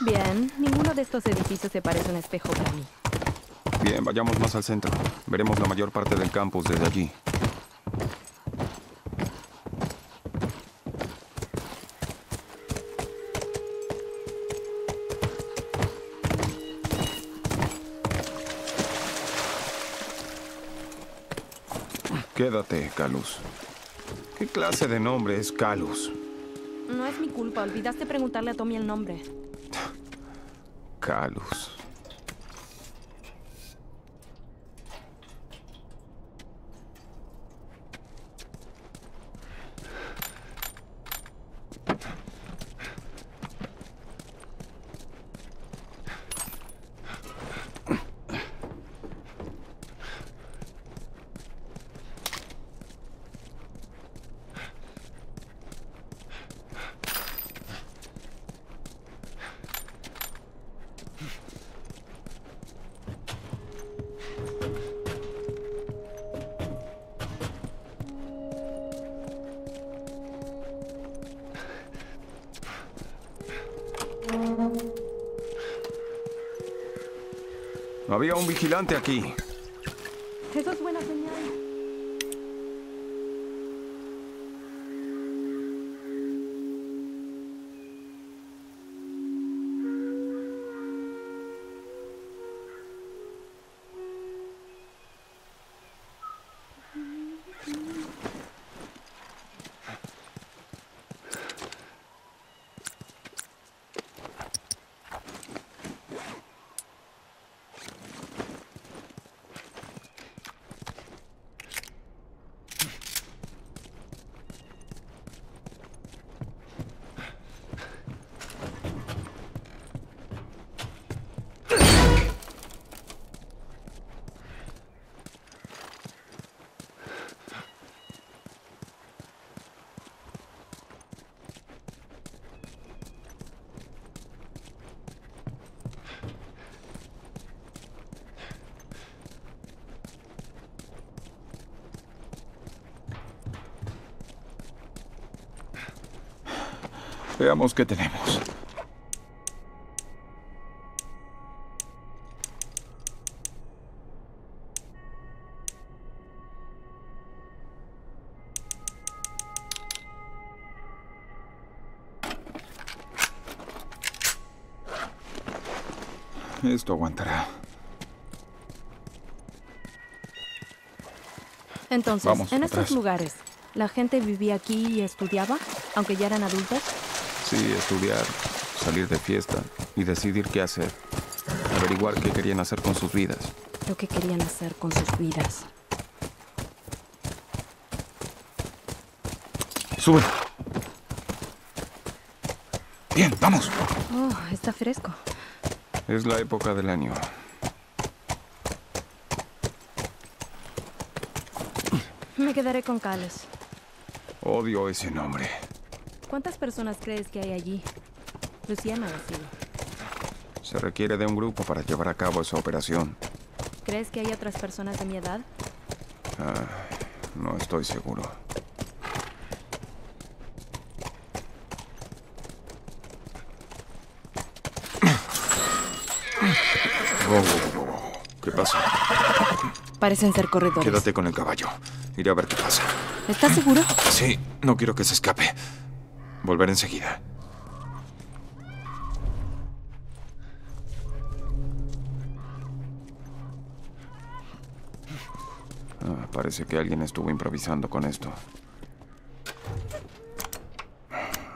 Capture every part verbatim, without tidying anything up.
Bien, ninguno de estos edificios se parece a un espejo para mí. Bien, vayamos más al centro. Veremos la mayor parte del campus desde allí. Quédate, Calus. ¿Qué clase de nombre es Calus? No es mi culpa. Olvidaste preguntarle a Tommy el nombre. Calus. Había un vigilante aquí. Eso es buena señal. Veamos qué tenemos. Esto aguantará. Entonces, Vamos en estos lugares, ¿la gente vivía aquí y estudiaba, aunque ya eran adultos? Sí, estudiar, salir de fiesta y decidir qué hacer. Averiguar qué querían hacer con sus vidas. Lo que querían hacer con sus vidas. ¡Sube! Bien, vamos. Oh, está fresco. Es la época del año. Me quedaré con Calus. Odio ese nombre. ¿Cuántas personas crees que hay allí? Luciana decía. Se requiere de un grupo para llevar a cabo esa operación. ¿Crees que hay otras personas de mi edad? Ah, no estoy seguro. Oh, oh, oh. ¿Qué pasa? Parecen ser corredores. Quédate con el caballo. Iré a ver qué pasa. ¿Estás seguro? Sí, no quiero que se escape. Volver enseguida. Ah, parece que alguien estuvo improvisando con esto.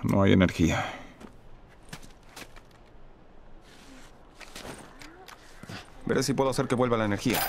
No hay energía. Veré si puedo hacer que vuelva la energía.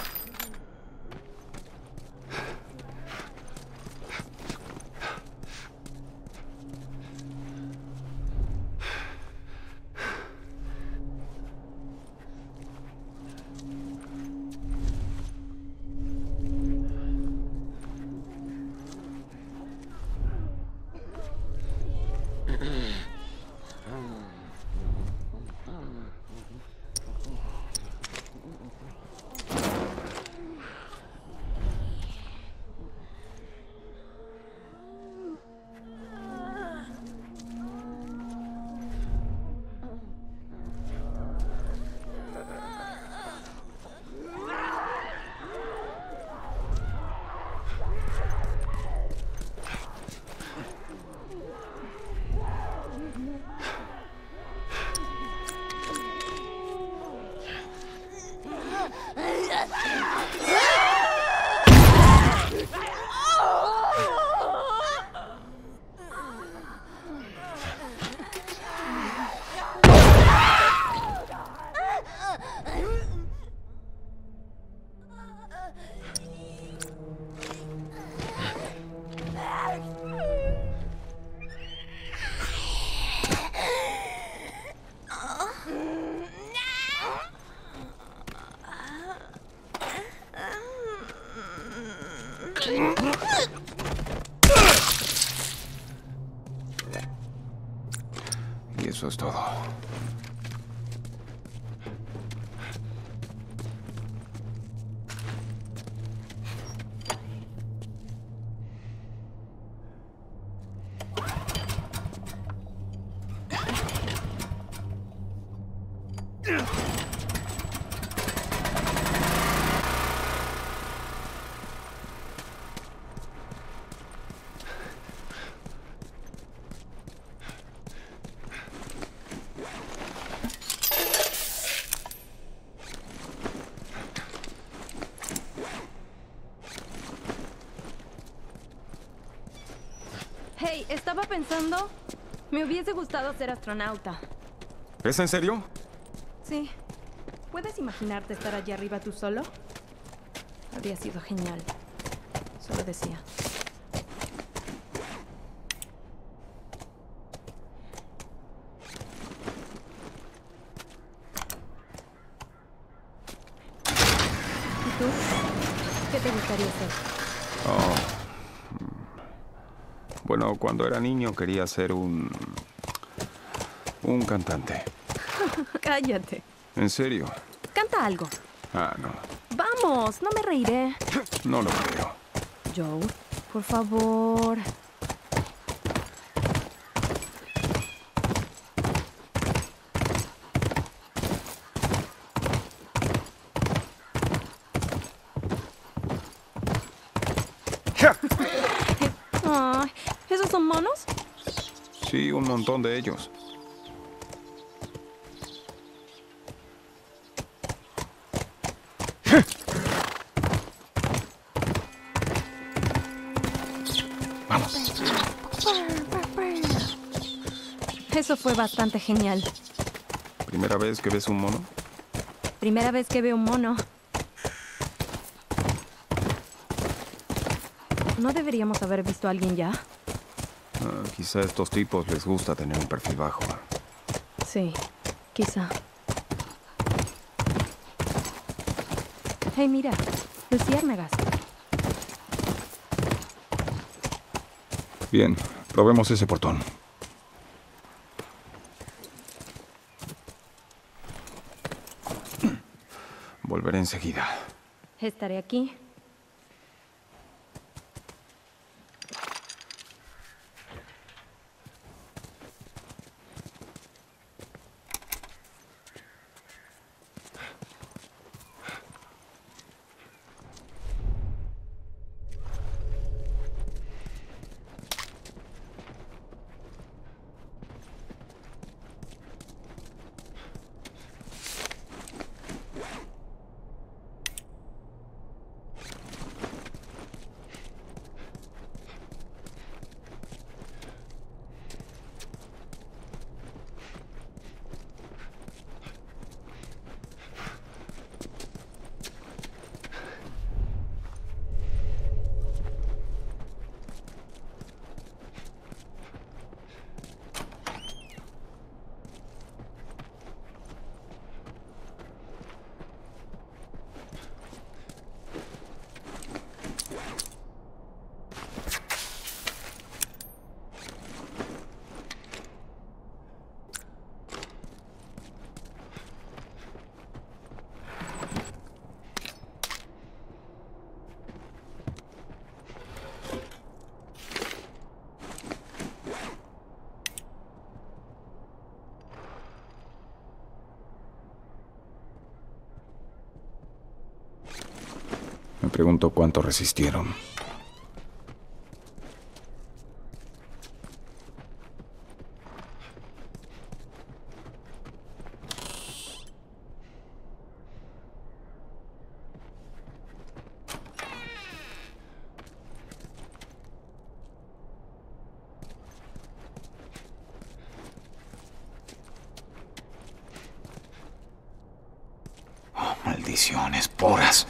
Y eso es todo. Hey, estaba pensando... Me hubiese gustado ser astronauta. ¿Es en serio? Sí. ¿Puedes imaginarte estar allá arriba tú solo? Habría sido genial. Solo decía. ¿Y tú? ¿Qué te gustaría ser? Oh... Bueno, cuando era niño quería ser un... un cantante. Cállate. ¿En serio? Canta algo. Ah, no. Vamos, no me reiré. No lo creo. Joe, por favor. ¿Esos son monos? Sí, un montón de ellos. Vamos. Eso fue bastante genial. ¿Primera vez que ves un mono? Primera vez que veo un mono. ¿No deberíamos haber visto a alguien ya? Ah, quizá a estos tipos les gusta tener un perfil bajo. Sí, quizá. Hey, mira. Luciérnagas. Bien, probemos ese portón. Volveré enseguida. Estaré aquí. Pregunto cuánto resistieron. Oh, maldiciones, porras.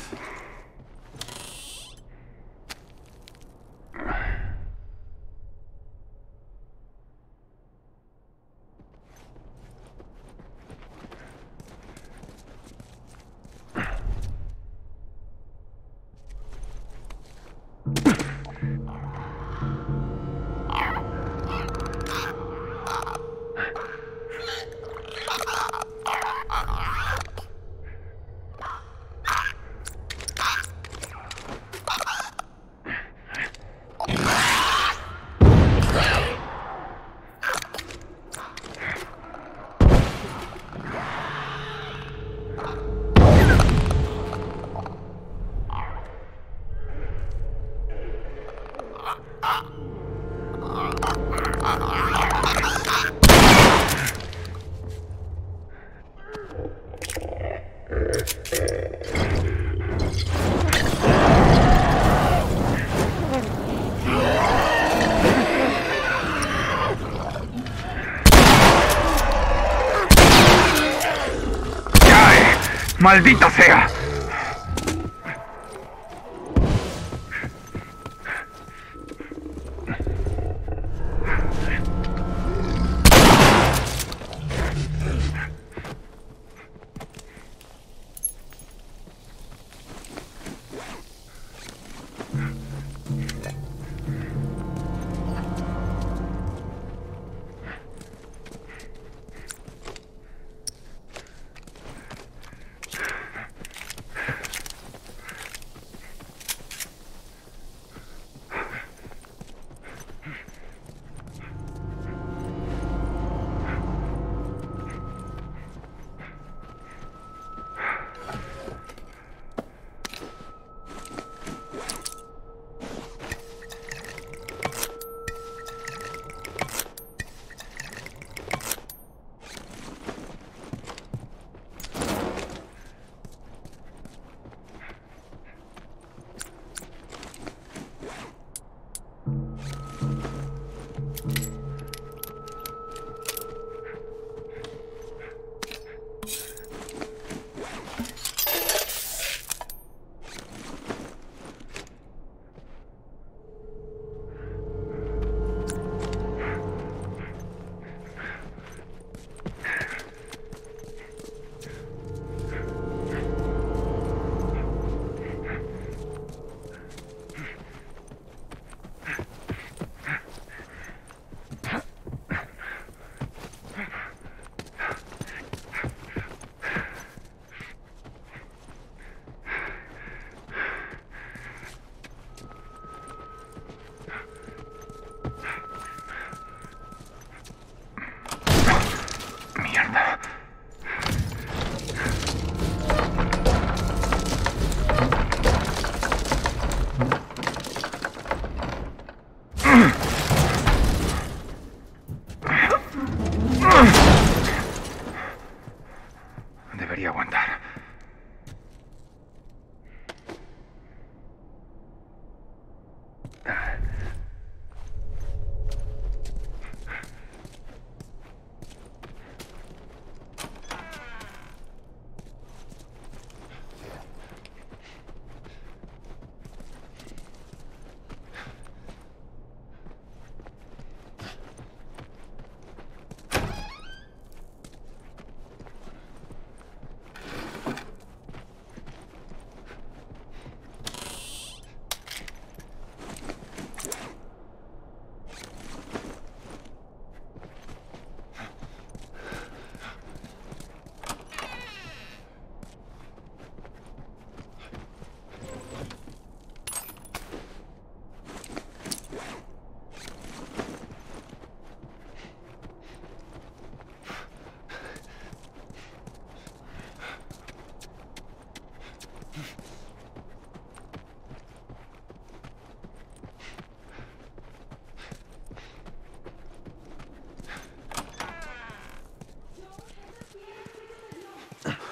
¡Maldita sea!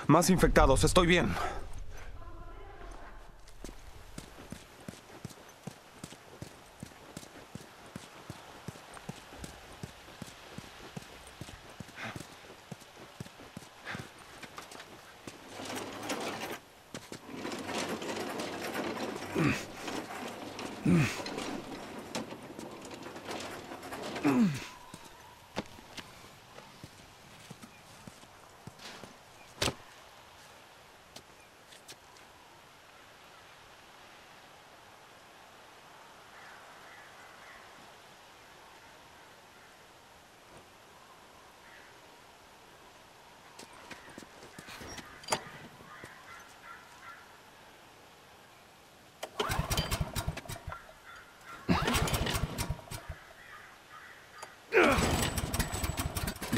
Más infectados, estoy bien.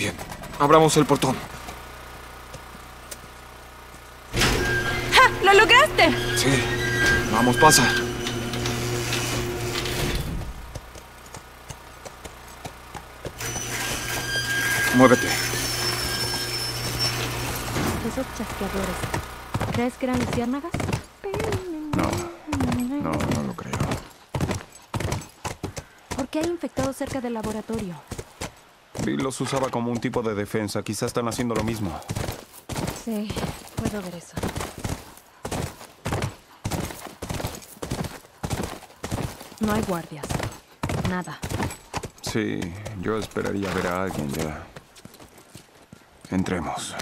Bien, abramos el portón. ¡Ja! ¡Lo lograste! Sí. Vamos, pasa. Muévete. Esos chasqueadores. ¿Crees que eran luciérnagas? No. No, no lo creo. ¿Por qué hay infectados cerca del laboratorio? Bill los usaba como un tipo de defensa. Quizás están haciendo lo mismo. Sí, puedo ver eso. No hay guardias. Nada. Sí, yo esperaría ver a alguien ya. Entremos.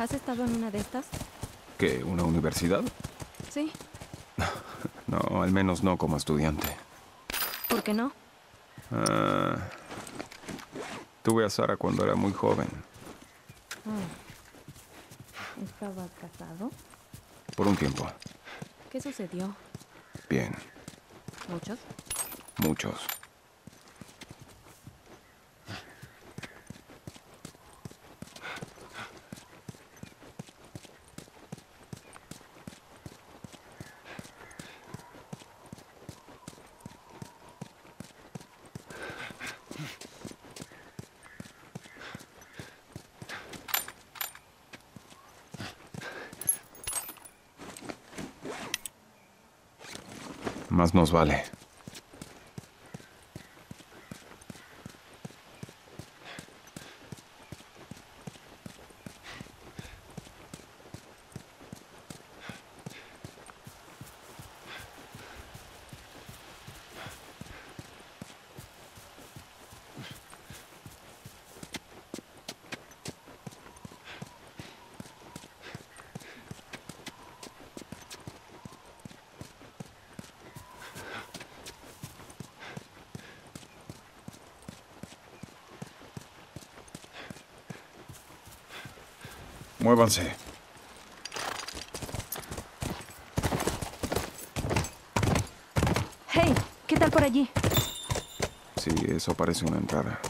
¿Has estado en una de estas? ¿Qué? ¿Una universidad? Sí. No, al menos no como estudiante. ¿Por qué no? Ah, tuve a Sara cuando era muy joven. Ah. ¿Estaba casado? Por un tiempo. ¿Qué sucedió? Bien. ¿Muchos? Muchos. Más nos vale. Muévanse. Hey, ¿qué tal por allí? Sí, eso parece una entrada.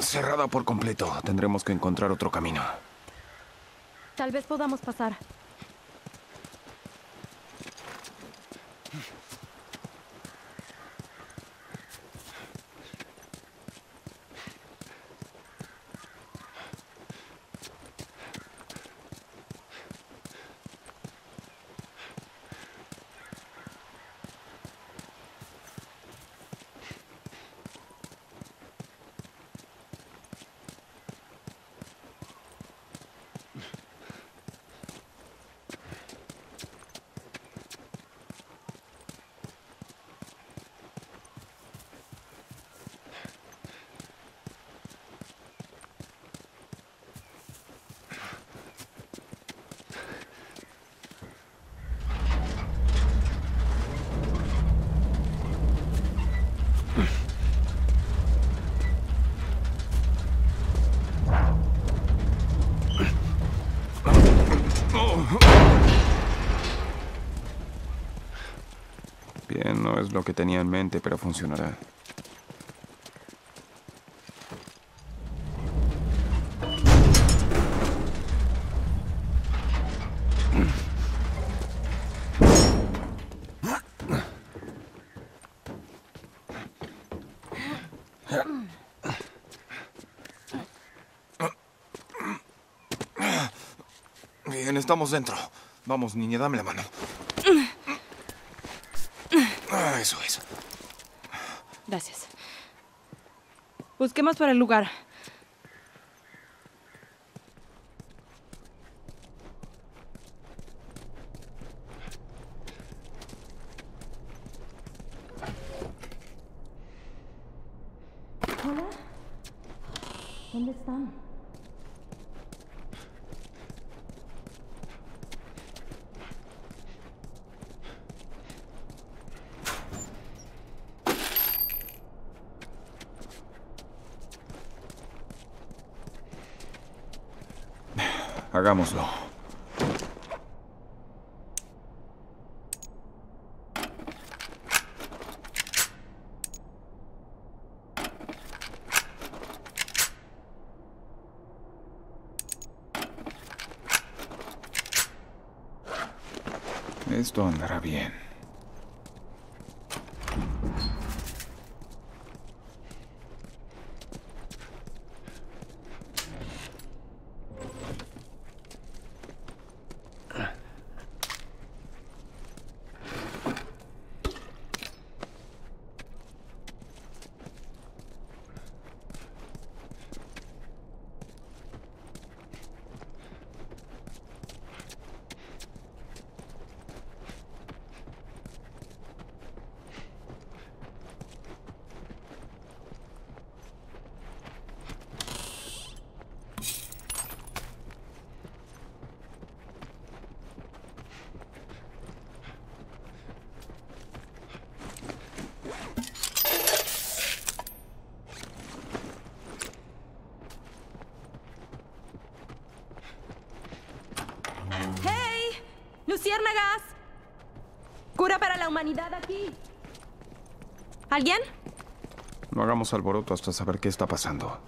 Cerrada por completo. Tendremos que encontrar otro camino. Tal vez podamos pasar. Bien, no es lo que tenía en mente, pero funcionará. Bien, estamos dentro. Vamos, niña, dame la mano. Ah, eso es. Gracias. Busquemos por el lugar. ¿Dónde están? Hagámoslo. Esto andará bien. ¡Luciérnagas! ¡Cura para la humanidad aquí! ¿Alguien? No hagamos alboroto hasta saber qué está pasando.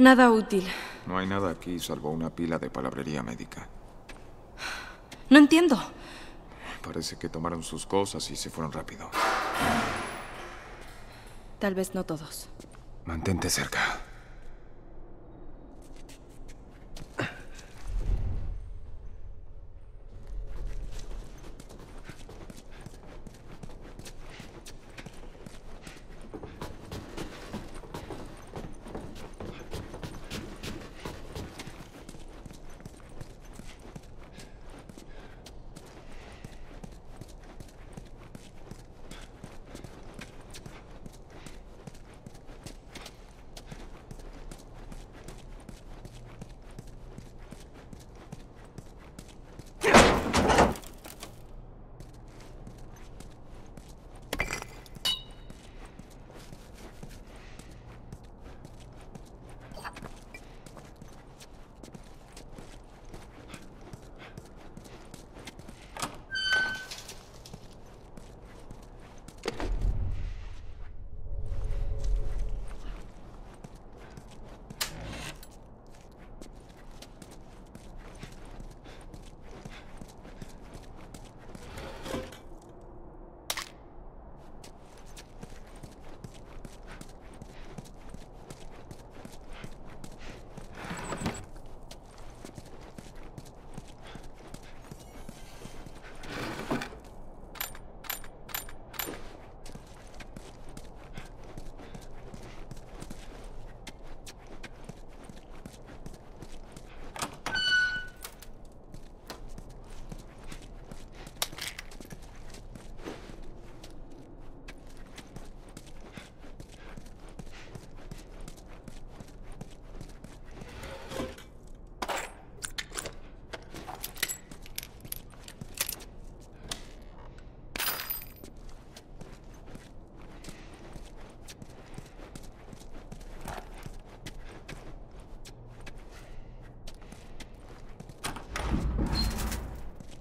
Nada útil. No hay nada aquí, salvo una pila de palabrería médica. No entiendo. Parece que tomaron sus cosas y se fueron rápido. Tal vez no todos. Mantente cerca.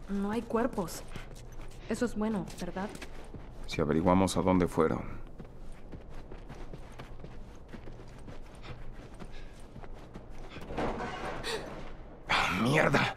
No hay cuerpos. Eso es bueno, ¿verdad? Si averiguamos a dónde fueron. ¡Ah, mierda!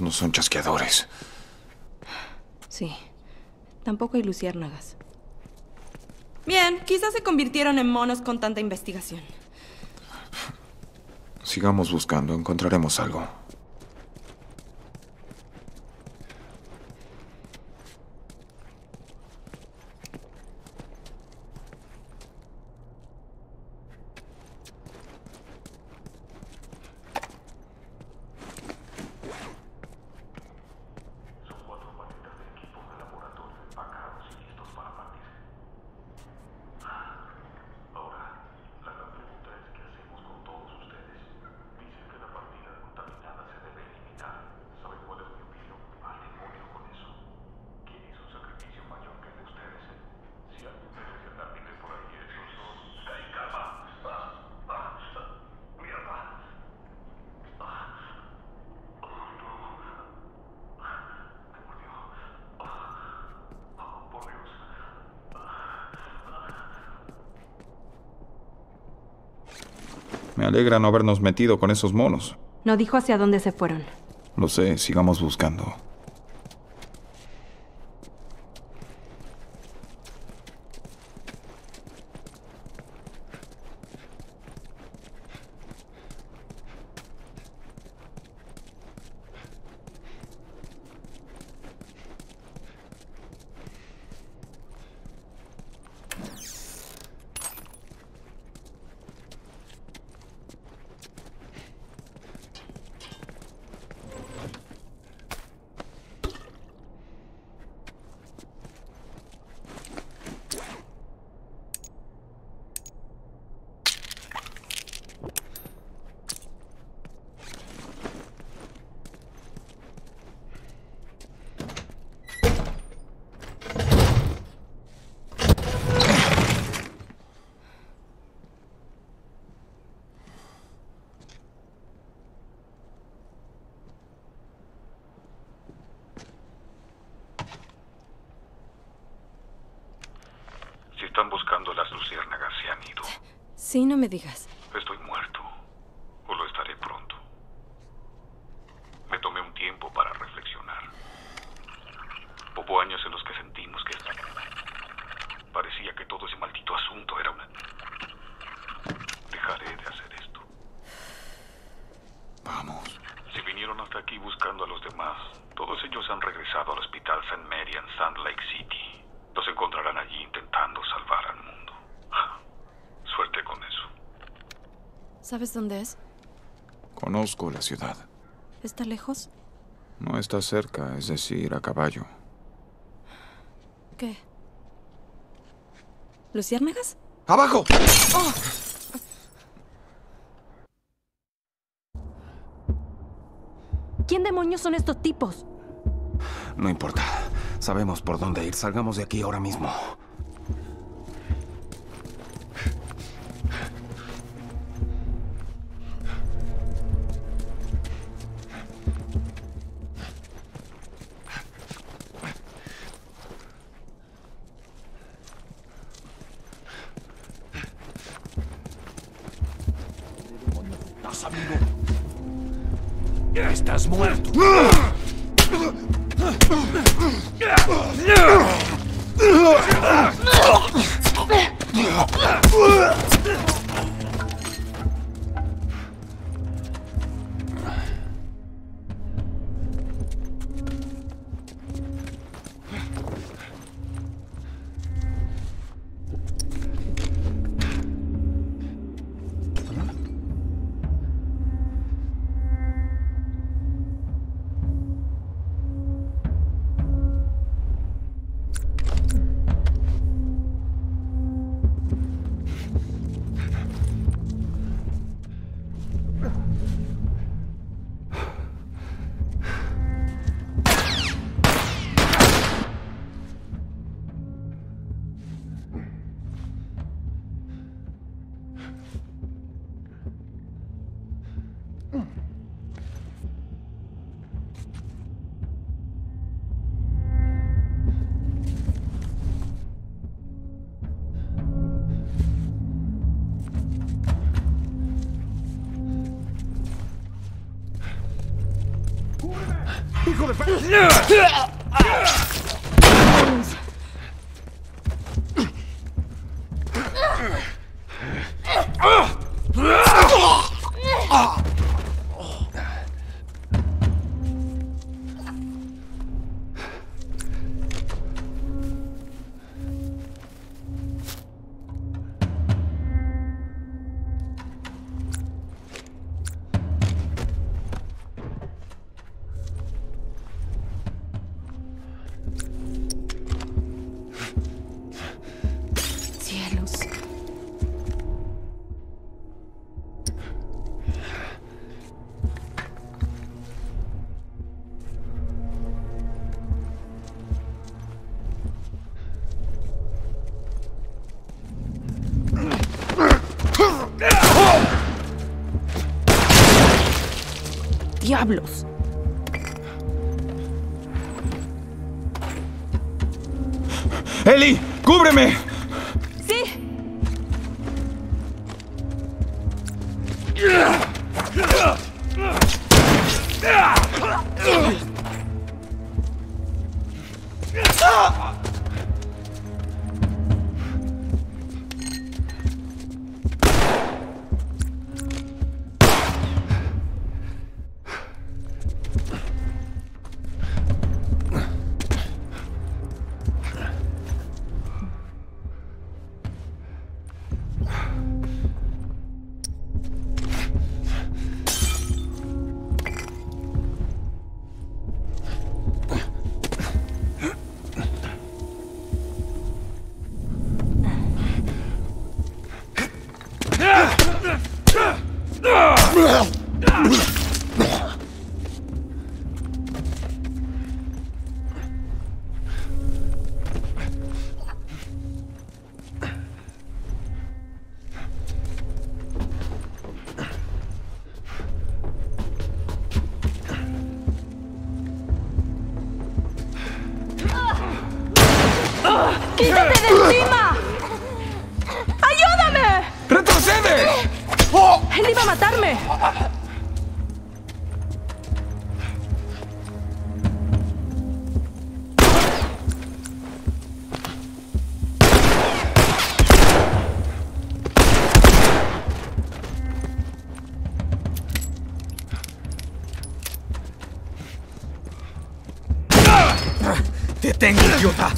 No son chasqueadores. Sí. Tampoco hay luciérnagas. Bien, quizás se convirtieron en monos con tanta investigación. Sigamos buscando, encontraremos algo. Me alegra no habernos metido con esos monos. No dijo hacia dónde se fueron. Lo sé, sigamos buscando. Están buscando las luciérnagas, se han ido. Sí, no me digas. Estoy muerto, o lo estaré pronto. Me tomé un tiempo para reflexionar. Hubo años en los que sentimos que parecía que todo ese maldito asunto era una... Dejaré de hacer esto. Vamos. Si vinieron hasta aquí buscando a los demás, todos ellos han regresado al hospital Saint Mary en Sand Lake City. Los encontrarán allí intentando salvar al mundo. Suerte con eso. ¿Sabes dónde es? Conozco la ciudad. ¿Está lejos? No está cerca, es decir, a caballo. ¿Qué? ¿Luciérnagas? ¡Abajo! ¡Oh! ¿Quién demonios son estos tipos? No importa. Sabemos por dónde ir. Salgamos de aquí ahora mismo. ¿Estás, amigo? ¡Ya estás muerto! ¡Hijo de perra! ¡Diablos! ¡Eli! ¡Cúbreme! ¡Sí! ¡Quítate de encima! ¡Ayúdame! ¡Retrocede! ¡Él iba a matarme! ¡Detén, idiota!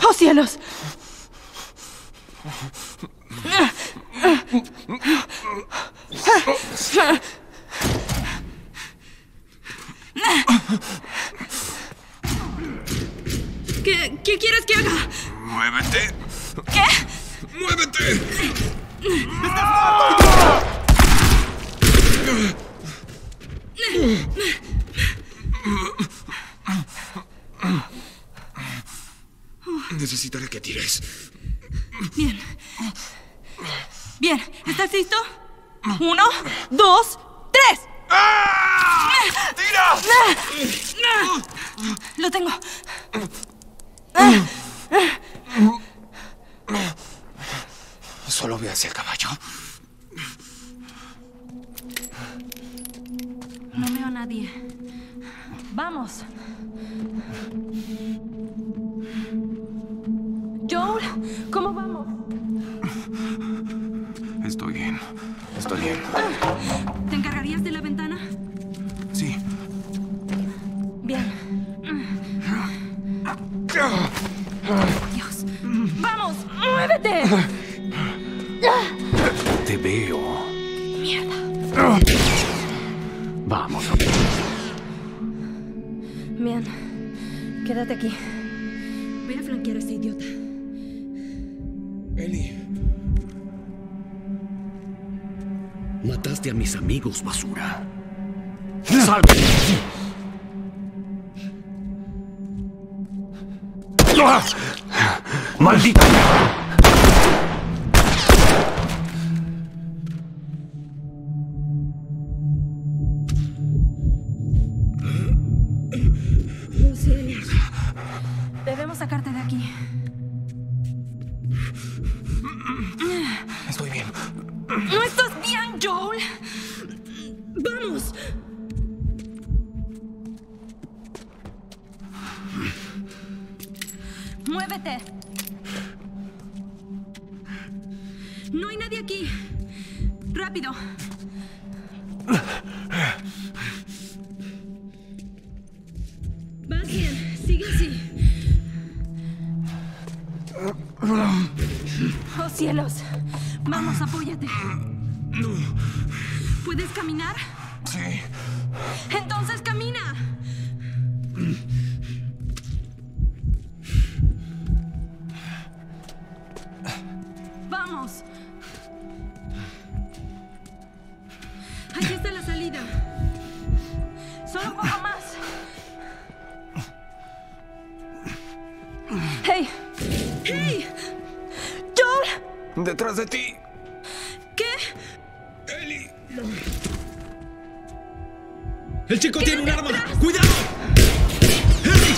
¡Oh, cielos! ¿Qué, ¿Qué quieres que haga? ¡Muévete! ¿Qué? ¡Muévete! ¡Me estás matando! Necesitaré que tires. Bien. Bien, ¿estás listo? Uno, dos, tres. ¡Ah! ¡Tira! Lo tengo. Solo ve hacia el caballo. No veo a nadie. Vamos. Joel, ¿cómo vamos? Estoy bien. Estoy bien. ¿Te encargarías de la ventana? Sí. Bien. Dios. ¡Vamos! ¡Muévete! Te veo. Mierda. Vamos. Bien. Quédate aquí. Voy a flanquear a este idiota. Eli. Mataste a mis amigos, basura. ¡Salve! ¡Maldita! Estoy bien. ¿No estás bien, Joel? ¡Vamos! ¡Muévete! No hay nadie aquí. ¡Rápido! Vas bien. Sigue así. ¡Oh, cielos! Vamos, apóyate. ¿Puedes caminar? Sí. ¡Entonces camina! ¡Vamos! Allí está la salida. Solo un poco más. ¡Hey! ¡Hey! ¡Joel! ¡Detrás de ti! ¡El chico tiene un arma! ¡Atrás! ¡Cuidado! ¡Harry!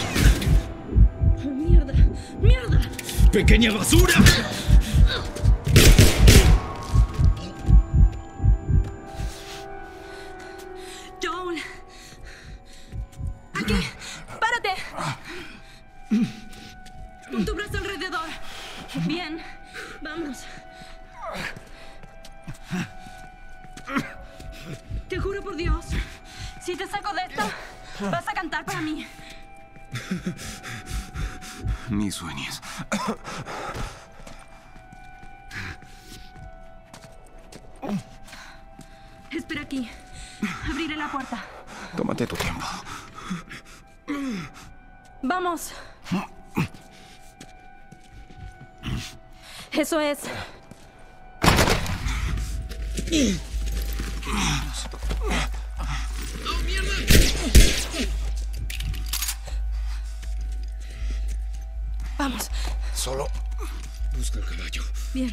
¡Oh, mierda! ¡Mierda! ¡Pequeña basura! Joel. Aquí. Párate. Con tu brazo alrededor. Bien. Vamos. Te juro por Dios. Si te saco de esto, vas a cantar para mí. Ni sueñes. Espera aquí. Abriré la puerta. Tómate tu tiempo. Vamos. Eso es. Vamos. Solo busca el caballo. Bien.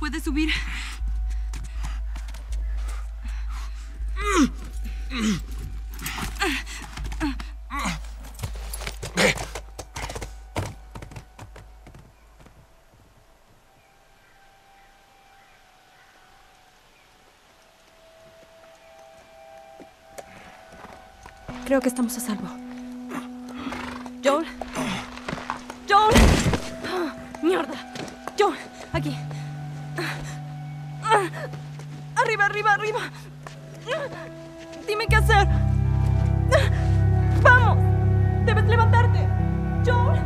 ¿Puedes subir? Creo que estamos a salvo. Joel. Joel. Oh, mierda. Joel, aquí. Arriba, arriba, arriba. Dime qué hacer. Vamos. Debes levantarte. Joel.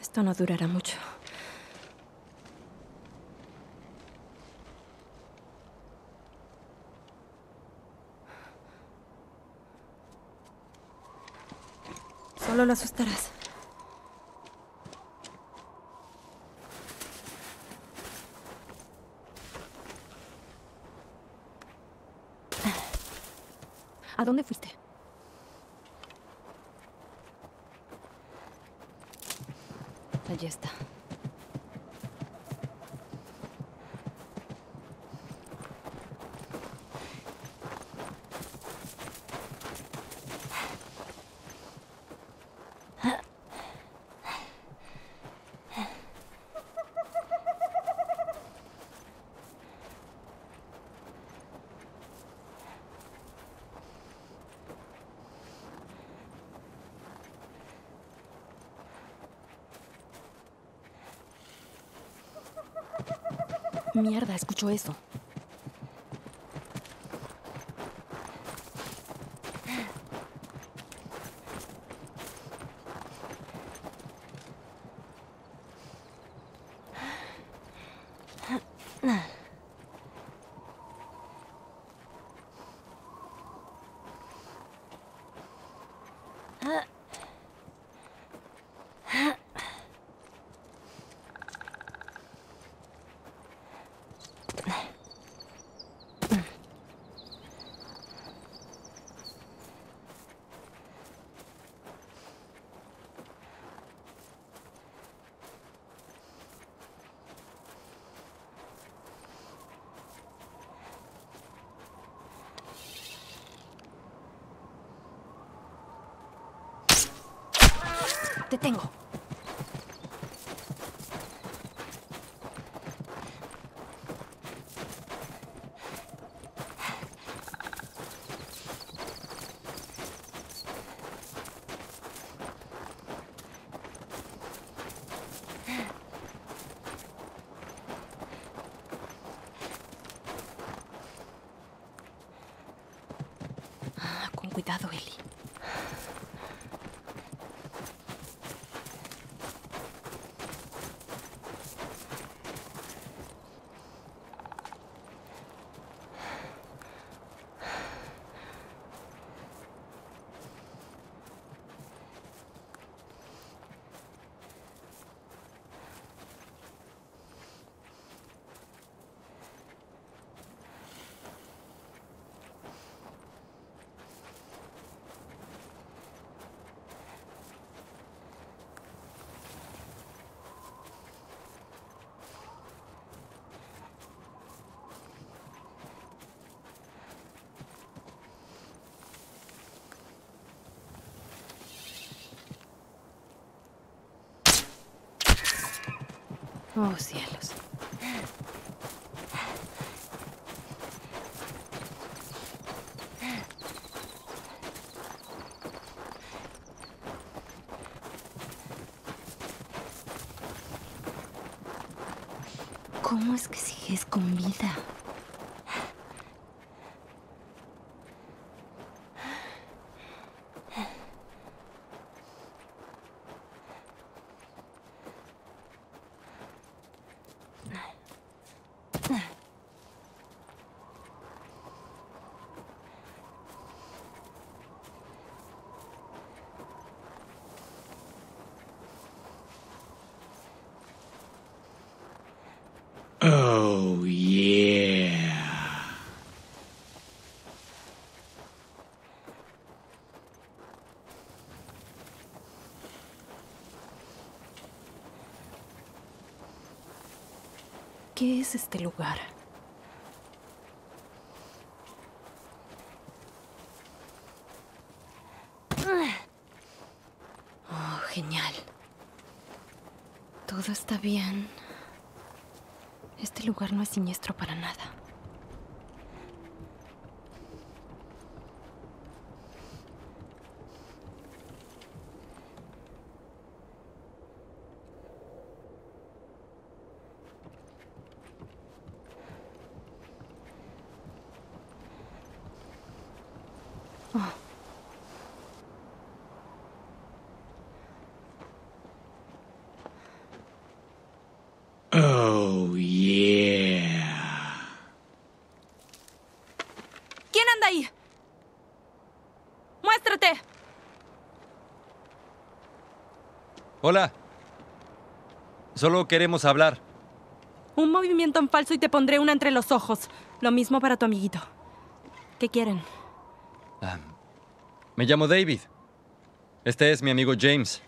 Esto no durará mucho. Solo lo asustarás. ¿A dónde fuiste? Allí está. Mierda, escucho eso. Te tengo. Ah, con cuidado, Eli. Oh, cielos. ¿Cómo es que sigues con vida? Oh, yeah. ¿Qué es este lugar? Oh, genial. Todo está bien. Este lugar no es siniestro para nada. Oh. Hola. Solo queremos hablar. Un movimiento en falso y te pondré una entre los ojos. Lo mismo para tu amiguito. ¿Qué quieren? Ah, me llamo David. Este es mi amigo James.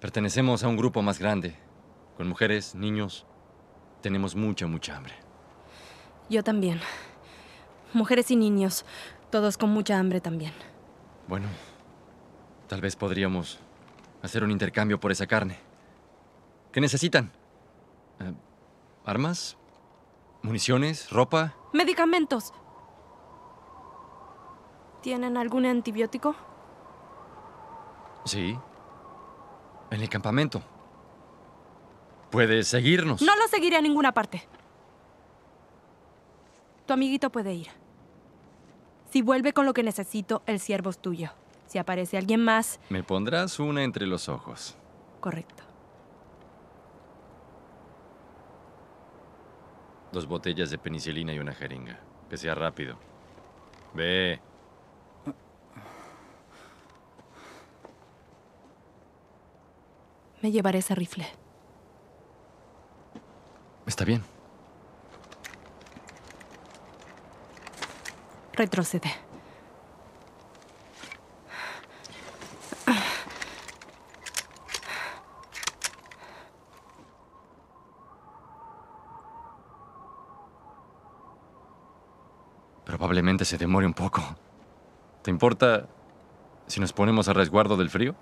Pertenecemos a un grupo más grande. Con mujeres, niños. Tenemos mucha, mucha hambre. Yo también. Mujeres y niños. Todos con mucha hambre también. Bueno, tal vez podríamos hacer un intercambio por esa carne. ¿Qué necesitan? Eh, ¿Armas? ¿Municiones? ¿Ropa? Medicamentos. ¿Tienen algún antibiótico? Sí. En el campamento. ¿Puedes seguirnos? No lo seguiré a ninguna parte. Tu amiguito puede ir. Si vuelve con lo que necesito, el ciervo es tuyo. Si aparece alguien más... Me pondrás una entre los ojos. Correcto. Dos botellas de penicilina y una jeringa. Que sea rápido. Ve. Me llevaré ese rifle. Está bien. Retrocede. Probablemente se demore un poco. ¿Te importa si nos ponemos a resguardo del frío?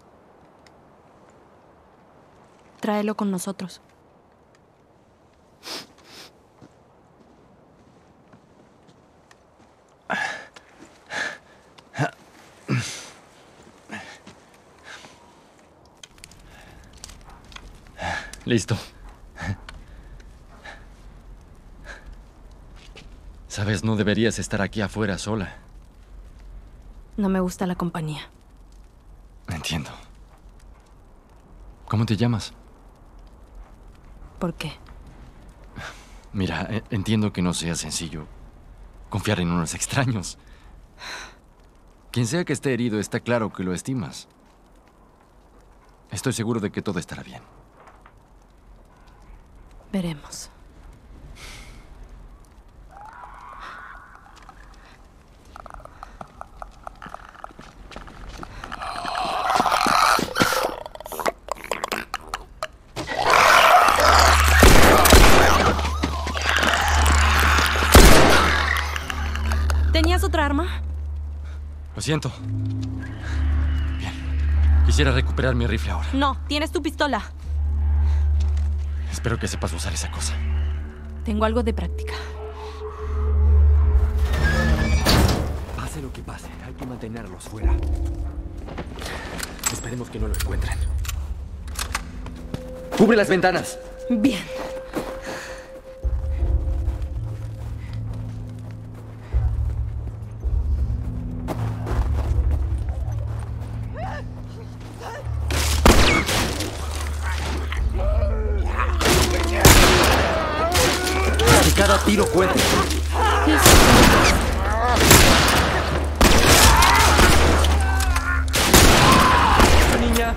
Tráelo con nosotros. Listo. Sabes, no deberías estar aquí afuera sola. No me gusta la compañía. Entiendo. ¿Cómo te llamas? ¿Por qué? Mira, entiendo que no sea sencillo confiar en unos extraños. Quien sea que esté herido, está claro que lo estimas. Estoy seguro de que todo estará bien. Veremos. ¿Tenías otra arma? Lo siento. Bien. Quisiera recuperar mi rifle ahora. No, tienes tu pistola. Espero que sepas usar esa cosa. Tengo algo de práctica. Pase lo que pase, hay que mantenerlos fuera. Esperemos que no lo encuentren. ¡Cubre las ventanas! Bien. Cada tiro cuenta. Niña,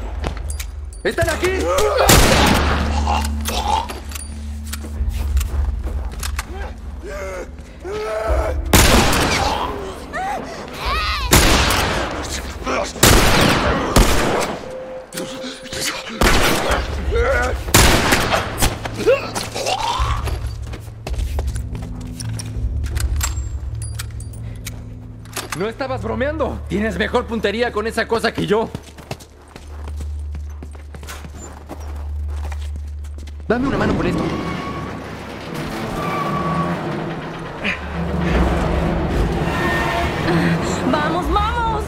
¿están aquí? ¡No estabas bromeando! Tienes mejor puntería con esa cosa que yo. Dame una mano con esto. ¡Vamos, vamos!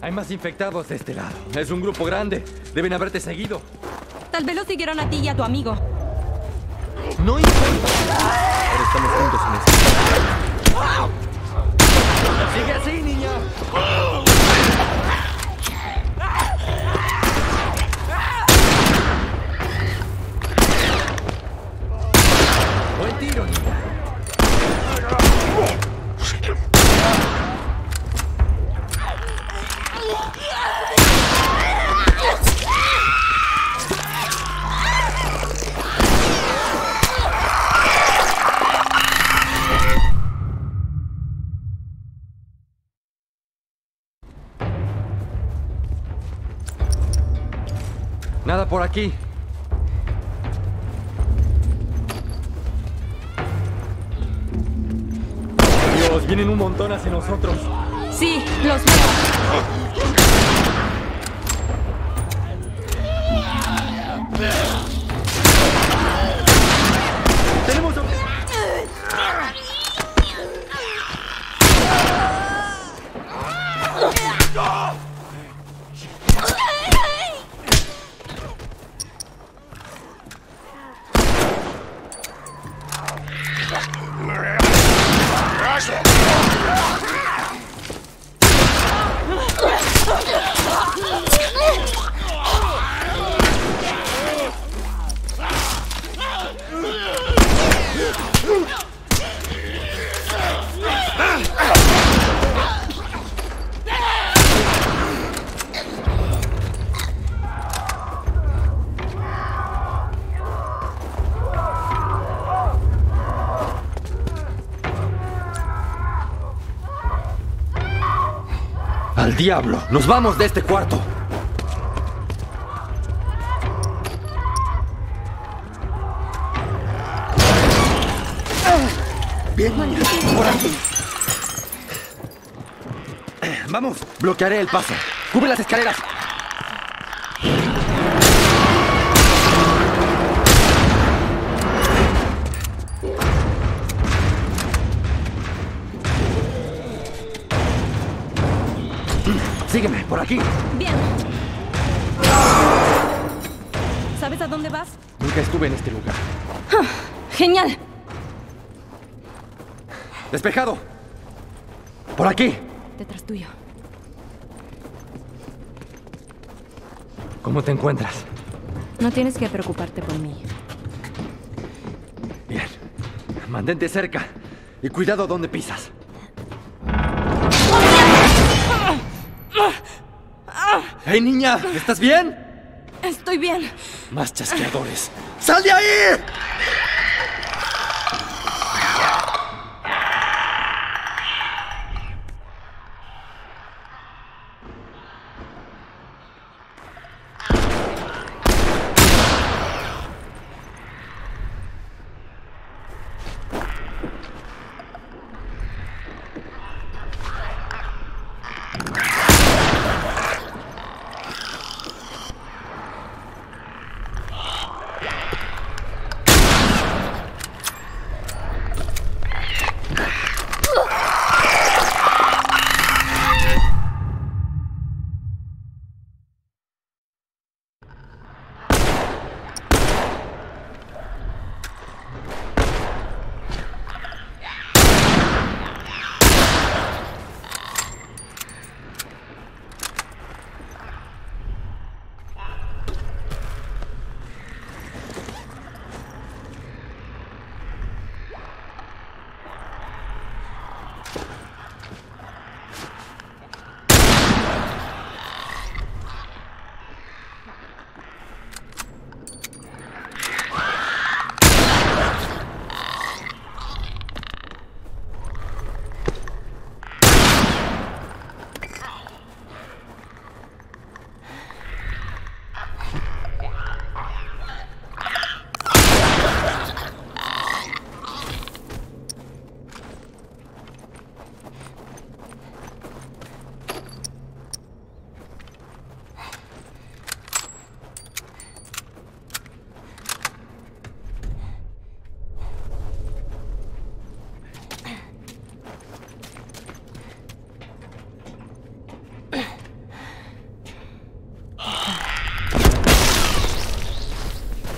Hay más infectados de este lado. Es un grupo grande. Deben haberte seguido. Tal vez lo siguieron a ti y a tu amigo. No importa. Ahora estamos juntos en esto. ¡Sigue así, niña! Buen tiro, niña. Nada por aquí. Dios, vienen un montón hacia nosotros. Sí, los veo. ¡Tenemos un... ¡Al diablo! ¡Nos vamos de este cuarto! Bien, por aquí. Vamos, bloquearé el paso. ¡Cubre las escaleras! Sígueme, por aquí. Bien. ¿Sabes a dónde vas? Nunca estuve en este lugar. ¡Genial! ¡Despejado! ¡Por aquí! Detrás tuyo. ¿Cómo te encuentras? No tienes que preocuparte por mí. Bien. Mantente cerca y cuidado donde pisas. ¡Hey, niña! ¿Estás bien? Estoy bien. Más chasqueadores. ¡Sal de ahí!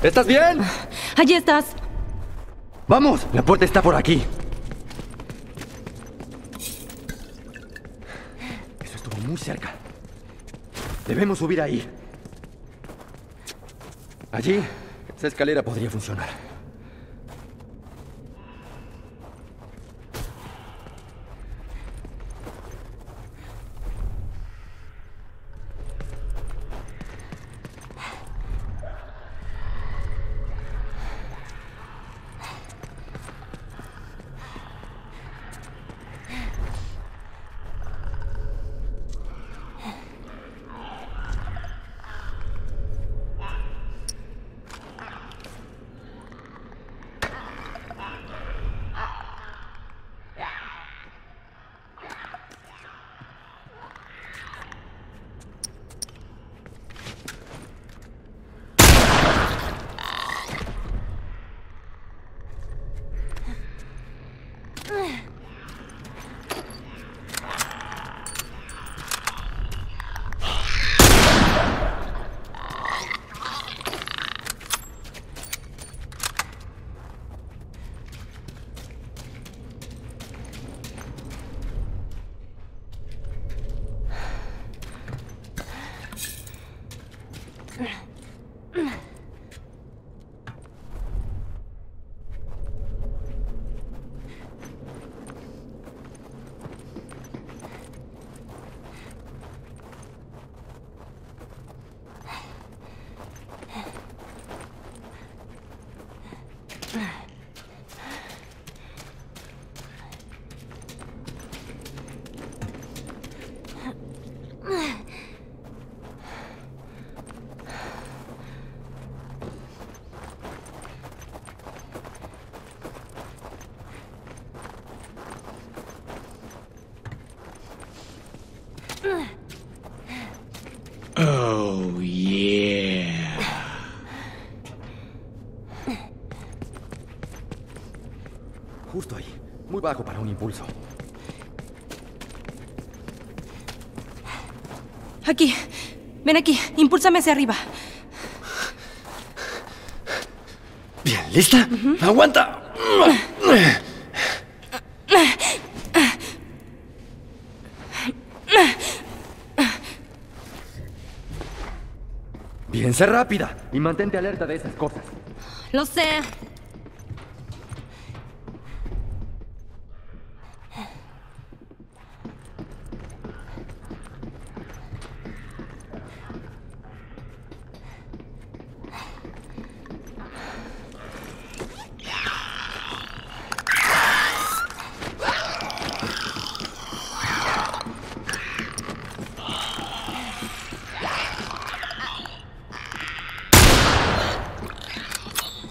¿Estás bien? Allí estás. Vamos, la puerta está por aquí. Eso estuvo muy cerca. Debemos subir ahí. Allí, esa escalera podría funcionar. Oh, yeah. Justo ahí. Muy bajo para un impulso. Aquí. Ven aquí. Impúlsame hacia arriba. Bien, ¿lista? Uh-huh. ¡Aguanta! Bien, sé rápida y mantente alerta de esas cosas. Lo sé.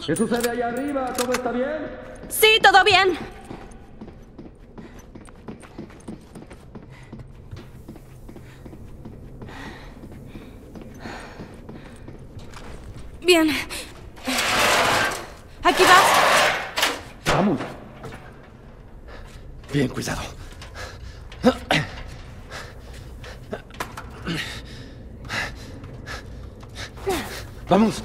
¿Qué sucede allá arriba? ¿Todo está bien? Sí, todo bien. Bien. ¿Aquí vas? Vamos. Bien, cuidado. Vamos.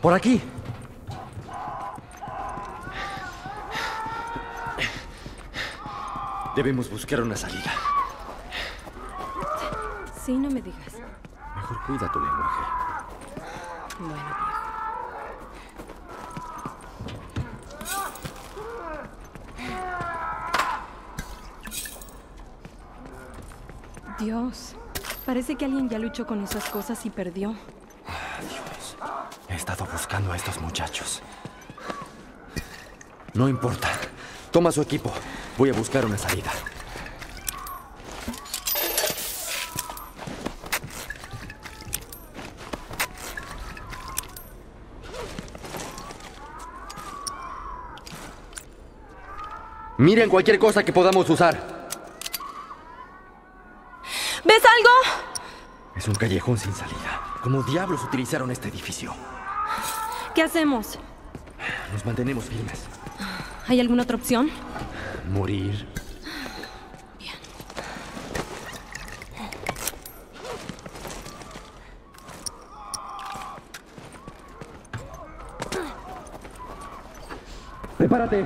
Por aquí. Debemos buscar una salida. Sí, no me digas. Mejor cuida tu lenguaje. Bueno, viejo. Dios, parece que alguien ya luchó con esas cosas y perdió. He estado buscando a estos muchachos. No importa. Toma su equipo. Voy a buscar una salida. Miren cualquier cosa que podamos usar. ¿Ves algo? Es un callejón sin salida. ¿Cómo diablos utilizaron este edificio? ¿Qué hacemos? Nos mantenemos firmes. ¿Hay alguna otra opción? Morir. Bien. Prepárate.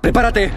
¡Prepárate!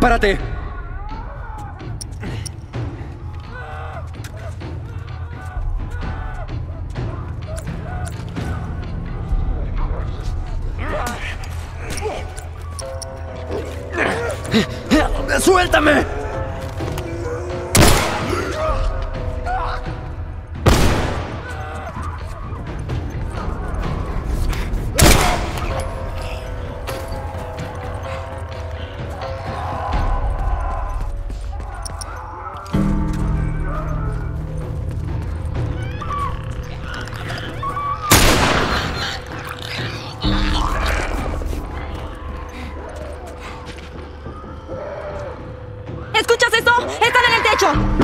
¡Prepárate! ¡Suéltame! ¿Escuchas eso? ¡Están en el techo!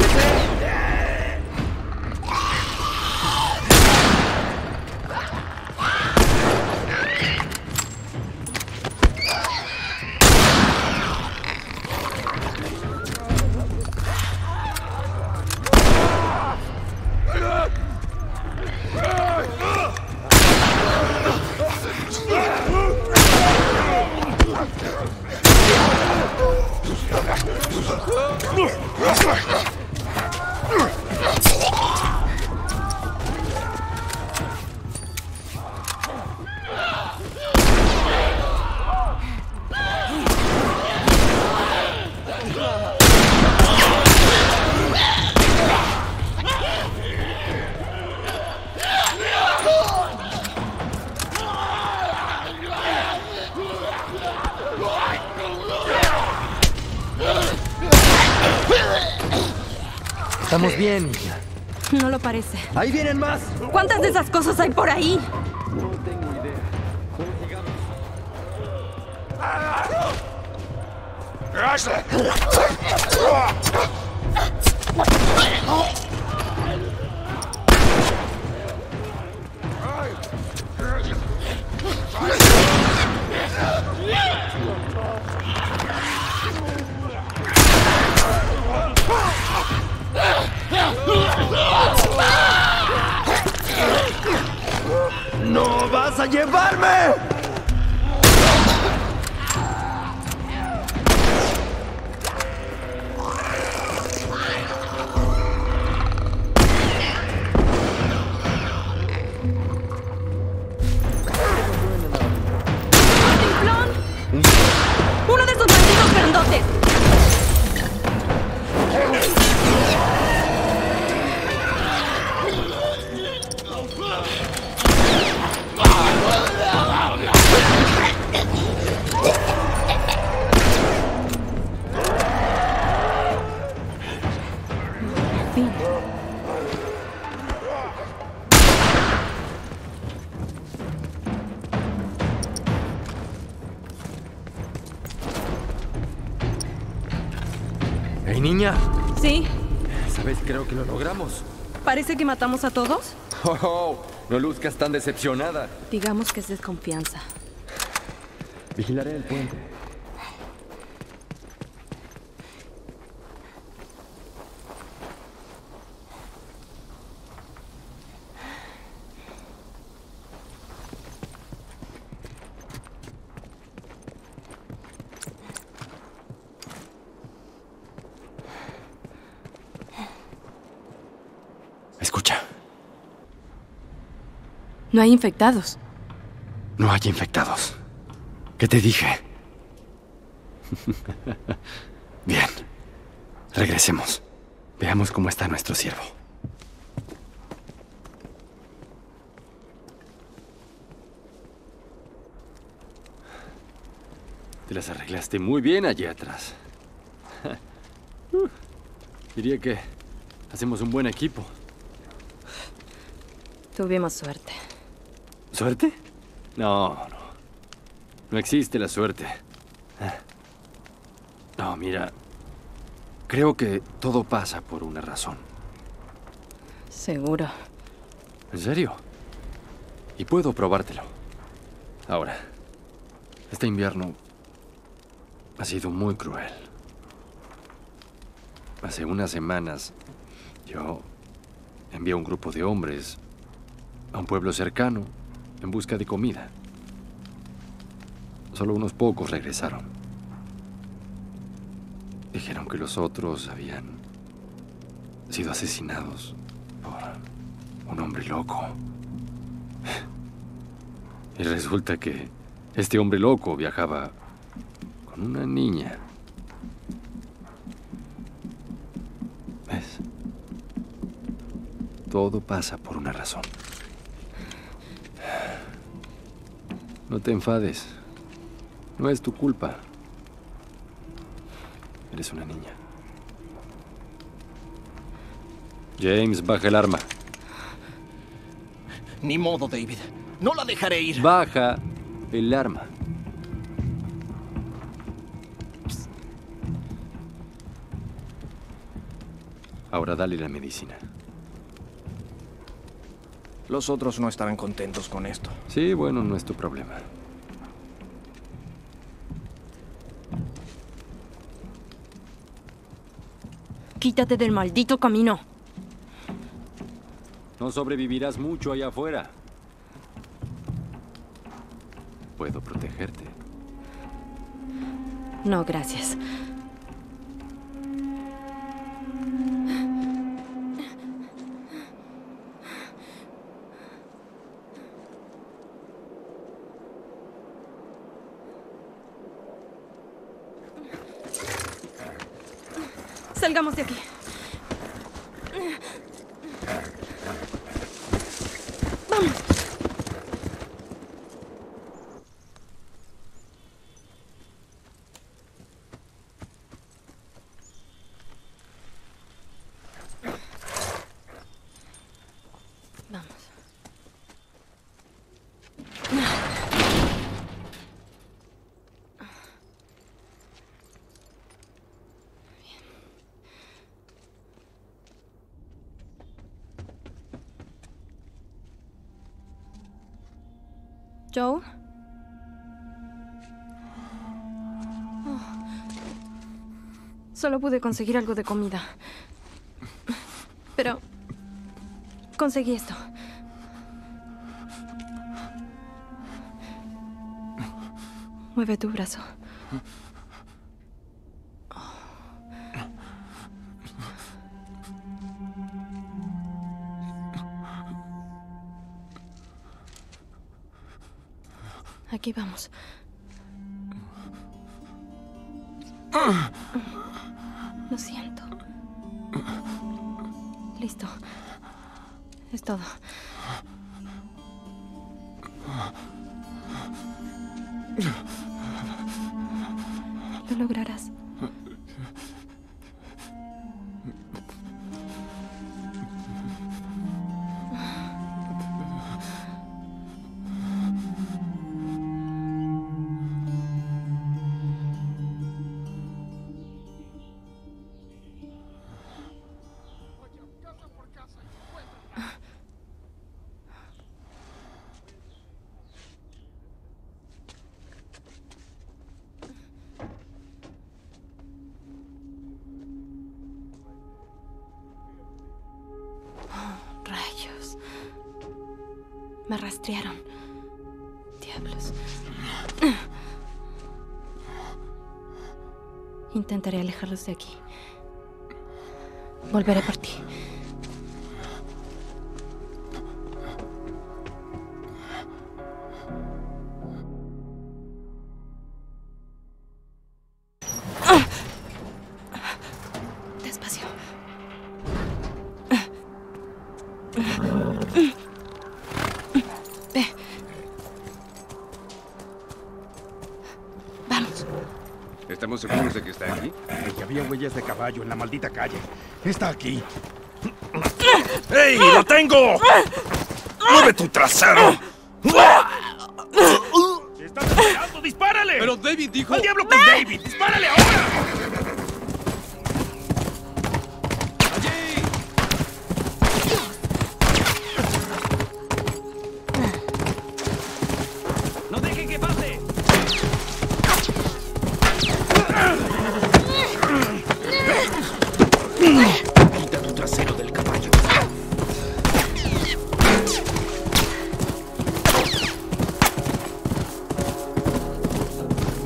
Estamos bien, hija. No lo parece. ¡Ahí vienen más! ¿Cuántas de esas cosas hay por ahí? No tengo idea. ¿Cómo llegamos? ¡Gracias! ¡No vas a llevarme! ¡Timplón! ¡Uno de esos malditos grandotes! Hey, niña. Sí. ¿Sabes? Creo que lo logramos. ¿Parece que matamos a todos? Oh, oh, no luzcas tan decepcionada. Digamos que es desconfianza. Vigilaré el puente. No hay infectados. No hay infectados. ¿Qué te dije? Bien. Regresemos. Veamos cómo está nuestro siervo. Te las arreglaste muy bien allí atrás. uh, diría que hacemos un buen equipo. Tuvimos suerte. ¿Suerte? No, no. No existe la suerte. No, mira. Creo que todo pasa por una razón. Seguro. ¿En serio? Y puedo probártelo. Ahora, este invierno ha sido muy cruel. Hace unas semanas, yo envié a un grupo de hombres a un pueblo cercano, en busca de comida. Solo unos pocos regresaron. Dijeron que los otros habían sido asesinados por un hombre loco. Y resulta que este hombre loco viajaba con una niña. ¿Ves? Todo pasa por una razón. No te enfades. No es tu culpa. Eres una niña. James, baja el arma. Ni modo, David. No la dejaré ir. Baja el arma. Psst. Ahora dale la medicina. Los otros no estarán contentos con esto. Sí, bueno, no es tu problema. Quítate del maldito camino. No sobrevivirás mucho allá afuera. Puedo protegerte. No, gracias. Salgamos de aquí. Vamos. Vamos. Joe. Oh. Solo pude conseguir algo de comida. Pero conseguí esto. Mueve tu brazo. Aquí vamos. Lo siento. Listo. Es todo. Lo lograrás. Me rastrearon. Diablos. Intentaré alejarlos de aquí. Volveré por ti. Despacio. ¿Estamos seguros de que está aquí? Ay, había huellas de caballo en la maldita calle. Está aquí. ¡Ey! ¡Lo tengo! ¡Mueve tu trasero! ¡Está disparando! ¡Dispárale! Pero David dijo... ¡Al diablo con David! ¡Dispárale ahora! ¡Allí! ¡No dejen que pase! Quita tu trasero del caballo.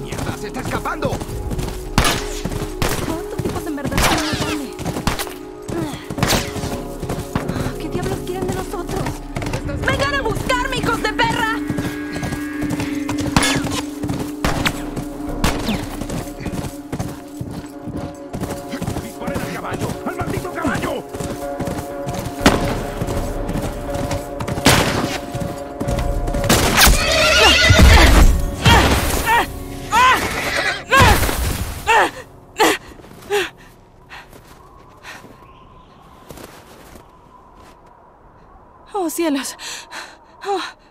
¡Mierda! ¡Se está escapando! ¡Oh, cielos! ¡Oh!